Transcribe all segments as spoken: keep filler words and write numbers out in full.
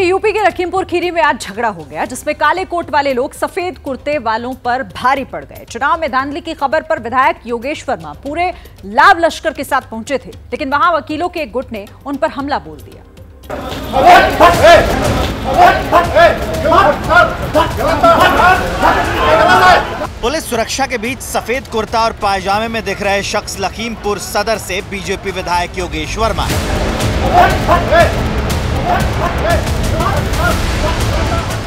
UP के लखीमपुर खीरी में आज झगड़ा हो गया जिसमें काले कोट वाले लोग सफेद कुर्ते वालों पर भारी पड़ गए। चुनाव में धांधली की खबर पर विधायक योगेश वर्मा पूरे लाभ लश्कर के साथ पहुंचे थे, लेकिन वहां वकीलों के एक गुट ने उन पर हमला बोल दिया। पुलिस सुरक्षा के बीच सफेद कुर्ता और पायजामे में दिख रहे शख्स लखीमपुर सदर से बीजेपी विधायक योगेश वर्मा।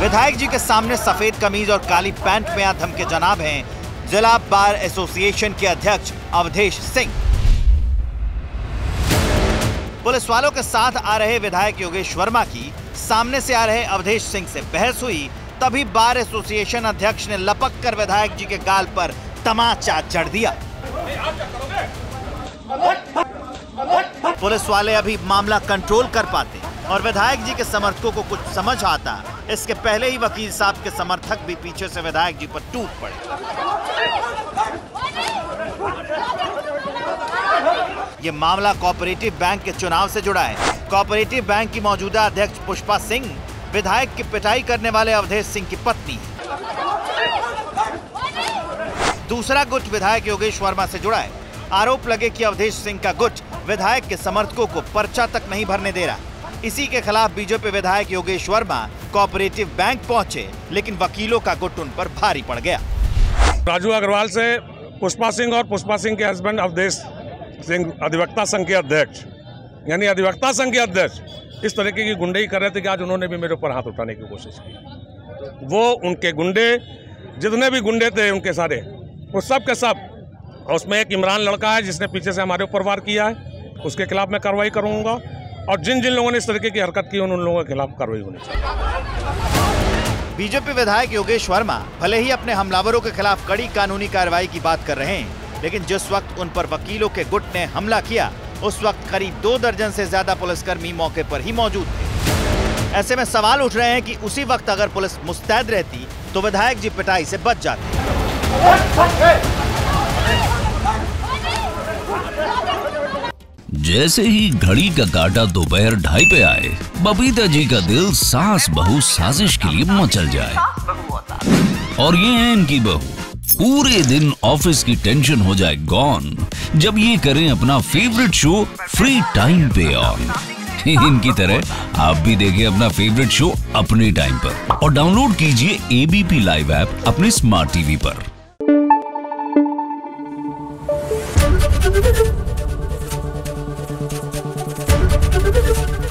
विधायक जी के सामने सफेद कमीज और काली पैंट में आधम के जनाब हैं जिला बार एसोसिएशन के अध्यक्ष अवधेश सिंह। पुलिस वालों के साथ आ रहे विधायक योगेश वर्मा की सामने से आ रहे अवधेश सिंह से बहस हुई, तभी बार एसोसिएशन अध्यक्ष ने लपक कर विधायक जी के गाल पर तमाचा जड़ दिया। पुलिस वाले अभी मामला कंट्रोल कर पाते और विधायक जी के समर्थकों को कुछ समझ आता, इसके पहले ही वकील साहब के समर्थक भी पीछे से विधायक जी पर टूट पड़े। ये मामला कोऑपरेटिव बैंक के चुनाव से जुड़ा है। कोऑपरेटिव बैंक की मौजूदा अध्यक्ष पुष्पा सिंह विधायक की पिटाई करने वाले अवधेश सिंह की पत्नी है। दूसरा गुट विधायक योगेश वर्मा से जुड़ा है। आरोप लगे कि अवधेश सिंह का गुट विधायक के समर्थकों को पर्चा तक नहीं भरने दे रहा। इसी के खिलाफ बीजेपी विधायक योगेश वर्मा कोऑपरेटिव बैंक पहुंचे, लेकिन वकीलों का गुट उन पर भारी पड़ गया। राजू अग्रवाल से पुष्पा सिंह और पुष्पा सिंह के हस्बैंड अवधेश सिंह अधिवक्ता संघ के अध्यक्ष यानी अधिवक्ता संघ के अध्यक्ष इस तरीके की गुंडेई कर रहे थे कि आज उन्होंने भी मेरे ऊपर हाथ उठाने की कोशिश की। वो उनके गुंडे जितने भी गुंडे थे उनके सारे वो सब के सब, और उसमें एक इमरान लड़का है जिसने पीछे से हमारे ऊपर वार किया है, उसके खिलाफ मैं कार्रवाई करूंगा और जिन जिन लोगों ने इस तरीके की हरकत की उन उन लोगों के खिलाफ कार्रवाई होनी चाहिए। बीजेपी विधायक योगेश वर्मा भले ही अपने हमलावरों के खिलाफ कड़ी कानूनी कार्रवाई की बात कर रहे हैं, लेकिन जिस वक्त उन पर वकीलों के गुट ने हमला किया उस वक्त करीब दो दर्जन से ज्यादा पुलिसकर्मी मौके पर ही मौजूद थे। ऐसे में सवाल उठ रहे हैं कि उसी वक्त अगर पुलिस मुस्तैद रहती तो विधायक जी पिटाई से बच जाते। जैसे ही घड़ी का काटा दोपहर ढाई पे आए, बबीता जी का दिल सास बहू साजिश के लिए मचल जाए। और ये है इनकी बहू, पूरे दिन ऑफिस की टेंशन हो जाए गॉन जब ये करें अपना फेवरेट शो फ्री टाइम पे ऑन। इनकी तरह आप भी देखिए अपना फेवरेट शो अपने टाइम पर और डाउनलोड कीजिए एबीपी लाइव ऐप अपने स्मार्ट टीवी पर।